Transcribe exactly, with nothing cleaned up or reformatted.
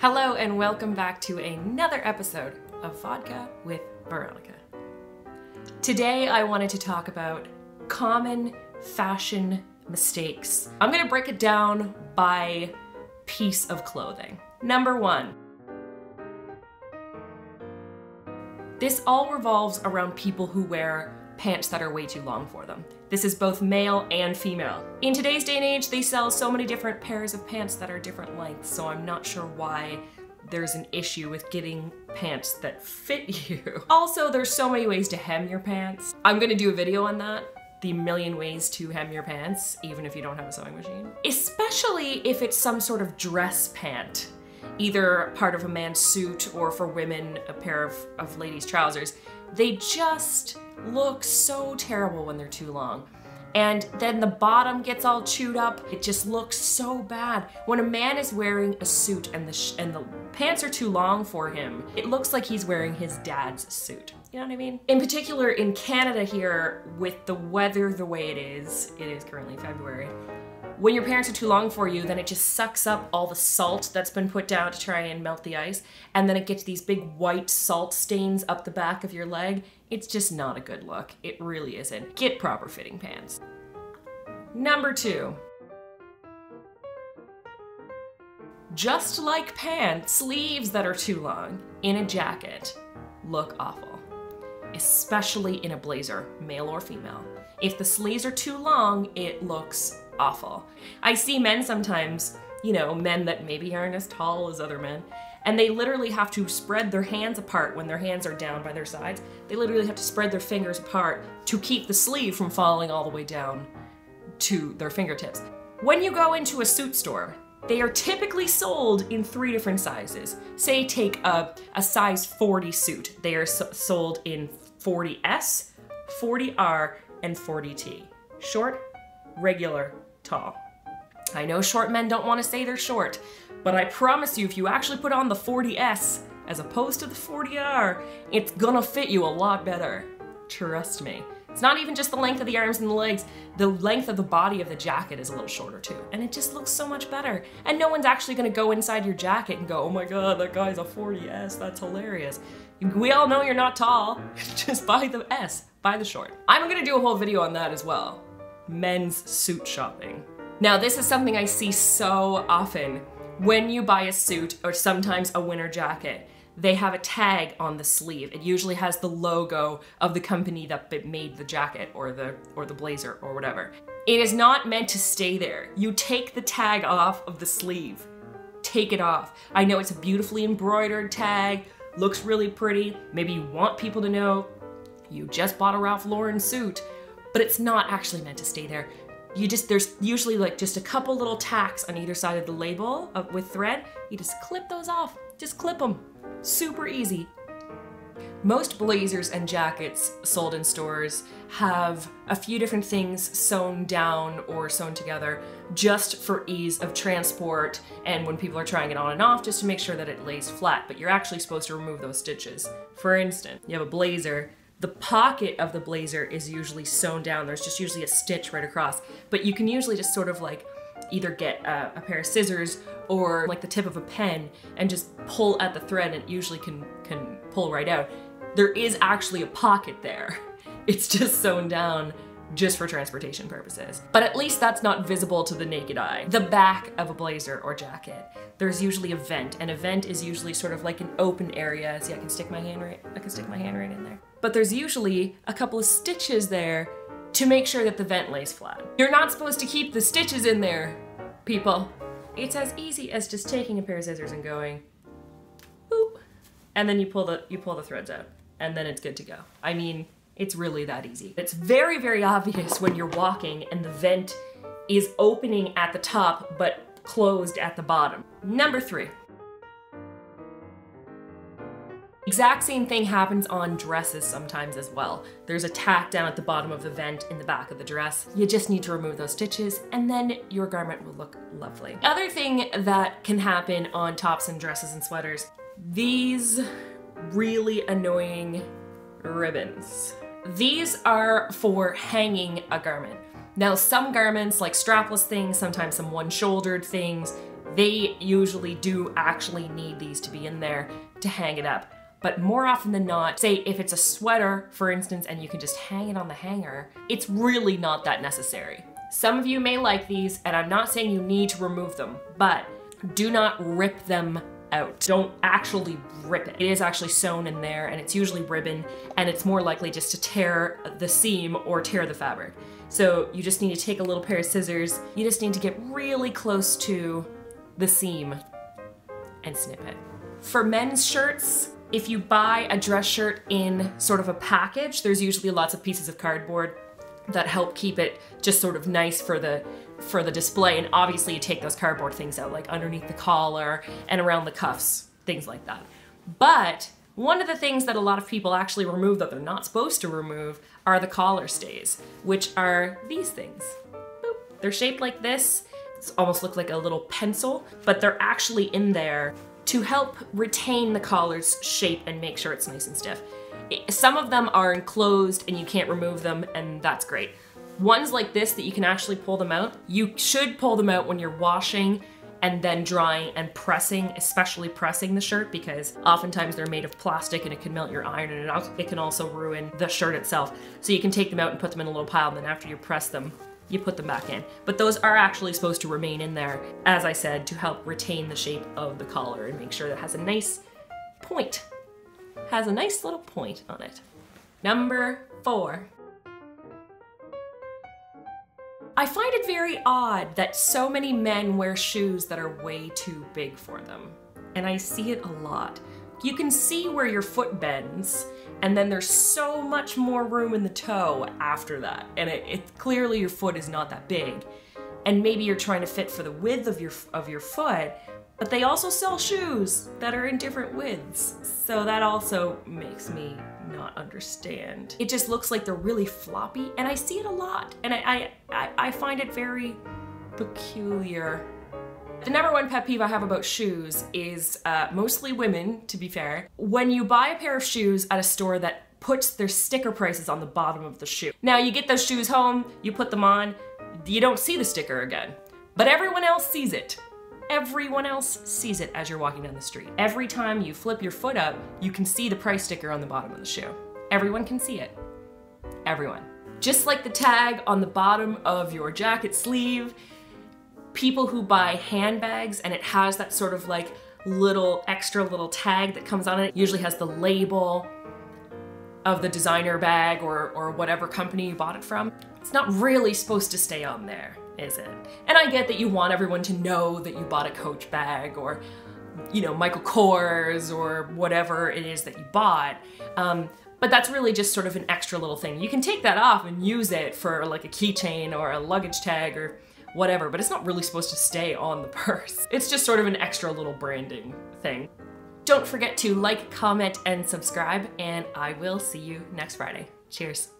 Hello and welcome back to another episode of Vodka with Veronica. Today I wanted to talk about common fashion mistakes. I'm gonna break it down by piece of clothing. Number one, this all revolves around people who wear pants that are way too long for them. This is both male and female. In today's day and age, they sell so many different pairs of pants that are different lengths, so I'm not sure why there's an issue with getting pants that fit you. Also, there's so many ways to hem your pants. I'm gonna do a video on that, the million ways to hem your pants, even if you don't have a sewing machine. Especially if it's some sort of dress pant, either part of a man's suit or for women, a pair of, of ladies' trousers. They just look so terrible when they're too long. And then the bottom gets all chewed up. It just looks so bad. When a man is wearing a suit and the sh and the pants are too long for him, it looks like he's wearing his dad's suit. You know what I mean? In particular, in Canada here, with the weather the way it is, it is currently February, when your pants are too long for you, then it just sucks up all the salt that's been put down to try and melt the ice, and then it gets these big white salt stains up the back of your leg. It's just not a good look. It really isn't. Get proper fitting pants. Number two. Just like pants, sleeves that are too long in a jacket look awful, especially in a blazer, male or female. If the sleeves are too long, it looks awful. I see men sometimes, you know, men that maybe aren't as tall as other men, and they literally have to spread their hands apart when their hands are down by their sides. They literally have to spread their fingers apart to keep the sleeve from falling all the way down to their fingertips. When you go into a suit store, they are typically sold in three different sizes. Say take a, a size forty suit. They are so sold in forty S, forty R, and forty T. Short, regular, tall. I know short men don't want to say they're short, but I promise you, if you actually put on the forty S as opposed to the forty R, it's gonna fit you a lot better. Trust me. It's not even just the length of the arms and the legs, the length of the body of the jacket is a little shorter too, and it just looks so much better. And no one's actually gonna go inside your jacket and go, oh my god, that guy's a forty S, that's hilarious. We all know you're not tall, just buy the S, buy the short. I'm gonna do a whole video on that as well. Men's suit shopping. Now this is something I see so often. When you buy a suit or sometimes a winter jacket, they have a tag on the sleeve. It usually has the logo of the company that made the jacket or the or the blazer or whatever. It is not meant to stay there. You take the tag off of the sleeve. Take it off. I know it's a beautifully embroidered tag, looks really pretty. Maybe you want people to know you just bought a Ralph Lauren suit, but it's not actually meant to stay there. You just, there's usually like just a couple little tacks on either side of the label of, with thread. You just clip those off, just clip them. Super easy. Most blazers and jackets sold in stores have a few different things sewn down or sewn together just for ease of transport and when people are trying it on and off, just to make sure that it lays flat, but you're actually supposed to remove those stitches. For instance, you have a blazer. The pocket of the blazer is usually sewn down. There's just usually a stitch right across, but you can usually just sort of like either get a, a pair of scissors or like the tip of a pen and just pull at the thread, and it usually can, can pull right out. There is actually a pocket there. It's just sewn down just for transportation purposes. But at least that's not visible to the naked eye. The back of a blazer or jacket, there's usually a vent. An vent is usually sort of like an open area. See, I can stick my hand right, I can stick my hand right in there. But there's usually a couple of stitches there to make sure that the vent lays flat. You're not supposed to keep the stitches in there, people. It's as easy as just taking a pair of scissors and going, boop, and then you pull the you pull the threads out, and then it's good to go. I mean, it's really that easy. It's very, very obvious when you're walking and the vent is opening at the top but closed at the bottom. Number three. Exact same thing happens on dresses sometimes as well. There's a tack down at the bottom of the vent in the back of the dress. You just need to remove those stitches and then your garment will look lovely. Other thing that can happen on tops and dresses and sweaters, these really annoying ribbons. These are for hanging a garment. Now some garments, like strapless things, sometimes some one-shouldered things, they usually do actually need these to be in there to hang it up. But more often than not, say if it's a sweater, for instance, and you can just hang it on the hanger, it's really not that necessary. Some of you may like these, and I'm not saying you need to remove them, but do not rip them out. Don't actually rip it. It is actually sewn in there, and it's usually ribbon, and it's more likely just to tear the seam or tear the fabric. So you just need to take a little pair of scissors. You just need to get really close to the seam and snip it. For men's shirts, if you buy a dress shirt in sort of a package, there's usually lots of pieces of cardboard that help keep it just sort of nice for the for the display, and obviously you take those cardboard things out, like underneath the collar and around the cuffs, things like that. But one of the things that a lot of people actually remove that they're not supposed to remove are the collar stays, which are these things. Boop. They're shaped like this. It's almost look like a little pencil, but they're actually in there to help retain the collar's shape and make sure it's nice and stiff. Some of them are enclosed and you can't remove them, and that's great. Ones like this that you can actually pull them out, you should pull them out when you're washing and then drying and pressing, especially pressing the shirt, because oftentimes they're made of plastic and it can melt your iron, and it can also ruin the shirt itself. So you can take them out and put them in a little pile, and then after you press them, you put them back in. But those are actually supposed to remain in there, as I said, to help retain the shape of the collar and make sure that it has a nice point. Has a nice little point on it. Number four. I find it very odd that so many men wear shoes that are way too big for them, and I see it a lot. You can see where your foot bends, and then there's so much more room in the toe after that, and it, it clearly your foot is not that big, and maybe you're trying to fit for the width of your of your foot. But they also sell shoes that are in different widths. So that also makes me not understand. It just looks like they're really floppy, and I see it a lot, and I, I, I find it very peculiar. The number one pet peeve I have about shoes is uh, mostly women, to be fair. When you buy a pair of shoes at a store that puts their sticker prices on the bottom of the shoe. Now you get those shoes home, you put them on, you don't see the sticker again, but everyone else sees it. Everyone else sees it as you're walking down the street. Every time you flip your foot up, you can see the price sticker on the bottom of the shoe. Everyone can see it. Everyone. Just like the tag on the bottom of your jacket sleeve, people who buy handbags and it has that sort of like little extra little tag that comes on it, it usually has the label of the designer bag or, or whatever company you bought it from. It's not really supposed to stay on there, is it? And I get that you want everyone to know that you bought a Coach bag or, you know, Michael Kors or whatever it is that you bought, um, but that's really just sort of an extra little thing. You can take that off and use it for like a keychain or a luggage tag or whatever, but it's not really supposed to stay on the purse. It's just sort of an extra little branding thing. Don't forget to like, comment, and subscribe, and I will see you next Friday. Cheers.